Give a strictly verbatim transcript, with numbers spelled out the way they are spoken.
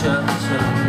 church.